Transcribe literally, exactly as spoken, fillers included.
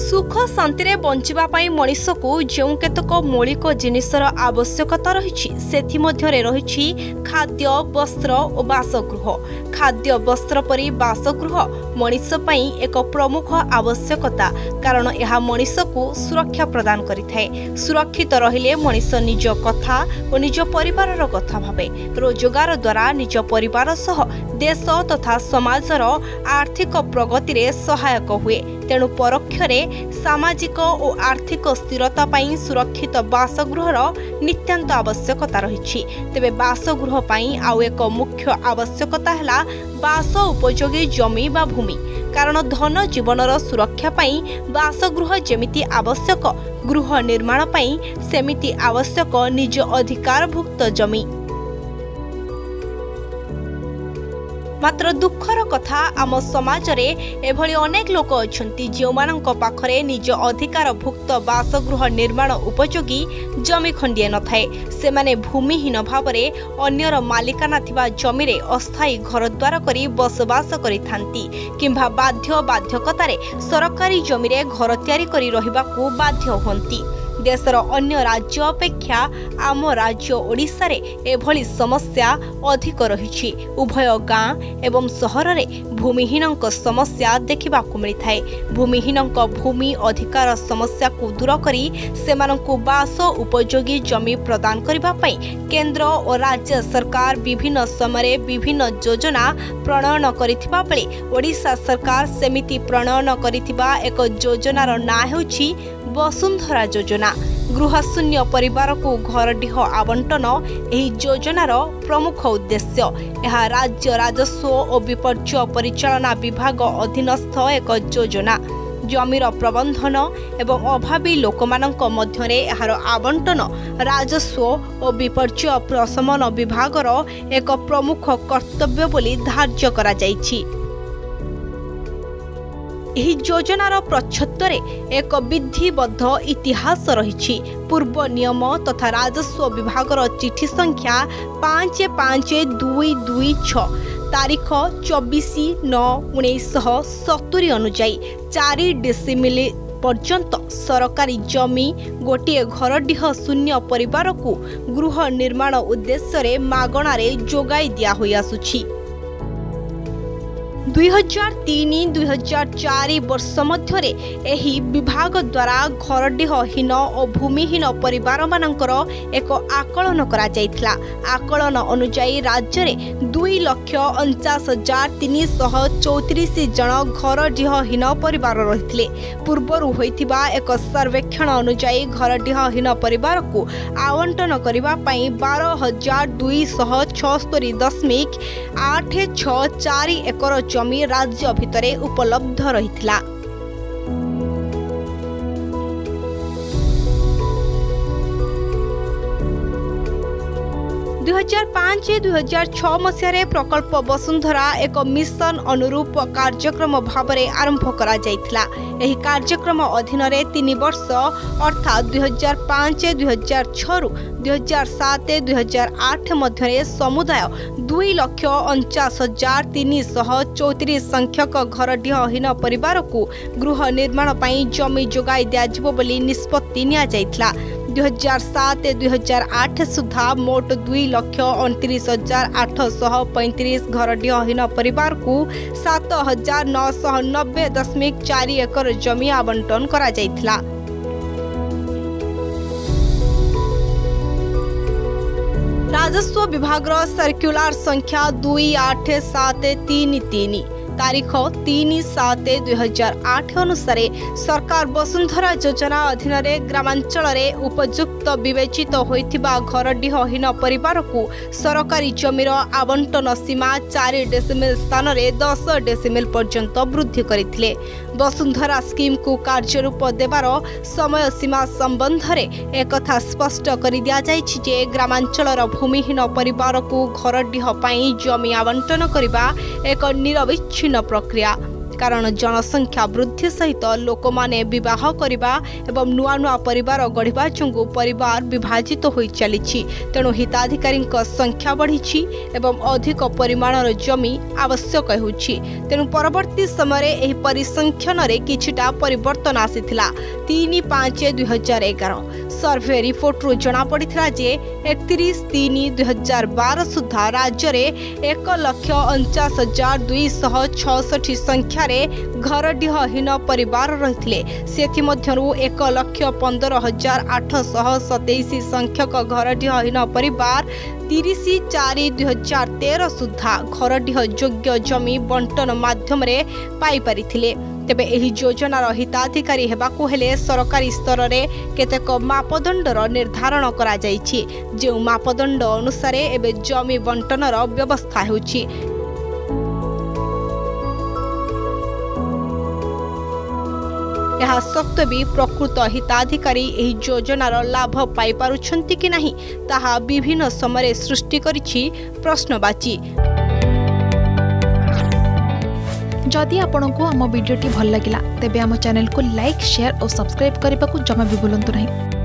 सुख शांति बंचवा मनिष को जो केतक मौलिक जिनिसर आवश्यकता रही से रही खाद्य वस्त्र और बासगृह। खाद्य वस्त्र परि बासगृह मनिष पई एक प्रमुख आवश्यकता, कारण यह मनिष को सुरक्षा प्रदान करिथाए। सुरक्षित रहिले मनिष निज कथा और निज परिवार कथा भावे रोजगार द्वारा निज परिवार सह देश तथा समाजर आर्थिक प्रगति रे सहायक हुए। तेणु परोक्षरे सामाजिक और आर्थिक स्थिरता पाई सुरक्षित बासगृहर नित्यांत आवश्यकता रही। तेबे बासगृह पाई आउ एक मुख्य आवश्यकता हला बास उपयोगी जमी बा भूमि, कारण धन जीवनर सुरक्षा पाई बासगृह जेमिति आवश्यक, गृह निर्माण पाई सेमिति आवश्यक निज अधिकारभुक्त जमी। मात्र दुखर कथा आम समाज रे एभली अनेक लोक अछंती जो मानंक पाखरे निज अधिकार भुक्त बासगृह निर्माण उपयोगी जमी खंडिए न थाए। से माने भूमिहीन भावरे अन्यर मालिकाना थिबा जमी रे अस्थायी घर द्वार करी बसवास करिथांती किंबा बाध्य बाध्यकतारे सरकारी जमी रे घर तयारी करी रहिबाकू बाध्य होंती। देशर अन्य राज्य अपेक्षा आम राज्य ओडिशा रे एभली समस्या अधिक रही। उभय गाँ एवं सहर रे भूमिहीनक समस्या देखा मिलता है। भूमिहीनक भूमि अधिकार समस्या को दूर करी सेमानंकु बास उपयोगी जमी प्रदान करिबा पई केंद्र और राज्य सरकार विभिन्न समय विभिन्न योजना प्रणयन करिथिबा बेले ओडिशा सरकार सेमिति प्रणयन करिथिबा एक योजनार नाम हेउछि वसुंधरा योजना। गृहशून्य परिवार को घरडीह आवंटन यही योजनार प्रमुख उद्देश्य। यह राज्य राजस्व और विपर्य परिचालना विभाग अधीनस्थ एक योजना। जमीर प्रबंधन एवं अभावी लोकमानंक मध्यरे एहार आवंटन राजस्व और विपर्य प्रशमन विभागर एक प्रमुख कर्तव्य बोली धार्य करा जायछि। एही योजनार प्रच्छत्तरे एक विधिबद्ध इतिहास रही। पूर्व नियम तथा राजस्व विभागर चिठी संख्या पाँच पाँच दुई दुई छ तारीख चौबीस नौ उन्नीस सत्तरी अनुजाई चारि डिसिमिली पर्यंत सरकारी जमी गोटे घरडीह शून्य परिवार को गृह निर्माण उद्देश्य मागणार जोगाई दिया होई आसुछि। दुई हजार तीन दुई हजार चार वर्ष मध्य एही विभाग द्वारा घरडीहहीन और भूमिहीन परिवार मानकर एक आकलन करा जायथिला। आकलन अनुसार राज्य में दुई लक्ष उनचास हजार तीन सौ चौतीस जन घरडीहहीन परिवार रही। पूर्वरु होइथिबा एक सर्वेक्षण अनुसार घरडीहहीन परिवार को आवंटन करिबा पई बारह हजार दुई सौ छस्तरी दशमिक आठ छ चार एकर जमी राज्य भितरे उपलब्ध रहितला। दुई हजार पाँच दुई हजार छह मसीह प्रकल्प वसुंधरा एक मिशन अनुरूप कार्यक्रम भाव में आरंभ करा जायथिला। एही कार्यक्रम अधीन रे तीन वर्ष अर्थात दुई हजार पाँच दुई हजार छह रु दुई हजार सात दुई हजार आठ मध्य समुदाय दुई लक्ष उनचास हजार तीन सौ चौतीस संख्यक घरडीहहीन परिवार को गृह निर्माण पई जमी जोगाई दियाजिबो बोली निष्पत्ति निया जायथिला। दुई हजार सात दुई हजार आठ सुधा मोट दुई लक्ष अणतीस हजार आठ सौ पैंतीस घरडीहहीन परिवार को सात हजार नौ सौ नब्बे दशमिक चार एकर जमी आवंटन करा जायथिला। राजस्व विभाग सर्क्युलर संख्या दुई आठ सात तीन तीन तारीख तीन सात दुई हजार आठ अनुसार सरकार वसुंधरा योजना अधीन ग्रामांचल में उपयुक्त बवेचित होता घरडीहहीन परिवार को सरकारी जमीर आवंटन सीमा चार डेसिमिल स्थान में दस डेसिमिल पर्यंत वृद्धि करते। वसुंधरा स्कीम को कार्यरूप देवार समय सीमा संबंध में एक स्पष्ट कर दिया जे ग्रामांचल भूमिहीन परिवार को घरडीह जमी आवंटन करने एक निरविच्छिन्न प्रक्रिया। कारण जनसंख्या वृद्धि सहित लोक माने विवाह करिबा एवं नुआ नुआ परिवार गढ़िबा चंगु परिवार विभाजित तो होई चलिछि। तेणु हिताधिकारी संख्या बढ़िछि एवं अधिक परिमाणर जमी आवश्यक होछि। तेणु परवर्ती समय एही परिसंख्यन रे किछिटा परिवर्तन आसीथिला। तीन पांच दुई हजार एगार सर्वे रिपोर्ट रु जना पड़िथिला जे एकतीस तीन दुई हजार बारह सुधा राज्य में एक लक्ष उनचास हजार दुई सौ छठी संख्यार घरडीहहीन परिवार रही है। से एक लक्ष पंदर हजार आठश सतैश संख्यक घरडीहहीन परिवार तीस चार दुई हजार तेरह सुधा घरडीह योग्य जमी बंटन माध्यम पाईपारी थिले। तेबे एही योजनार हिताधिकारी हेबाकु हेले सरकारी स्तर में केतेक मापदंडर निर्धारण करा जायछि। जेउ मापदंड अनुसारे एबे जमी बंटनर व्यवस्था होछि। यह सत्वे भी प्रकृत हिताधिकारी एही योजनार लाभ पाई पारुछन्ति कि नाही ताहा विभिन्न समय सृष्टि करिछि प्रश्नवाची। जदि आपंक आम भिड्टे भल लगा तेब आम चैनल को लाइक, शेयर और सब्सक्राइब करने को जमा भी भूलु नहीं।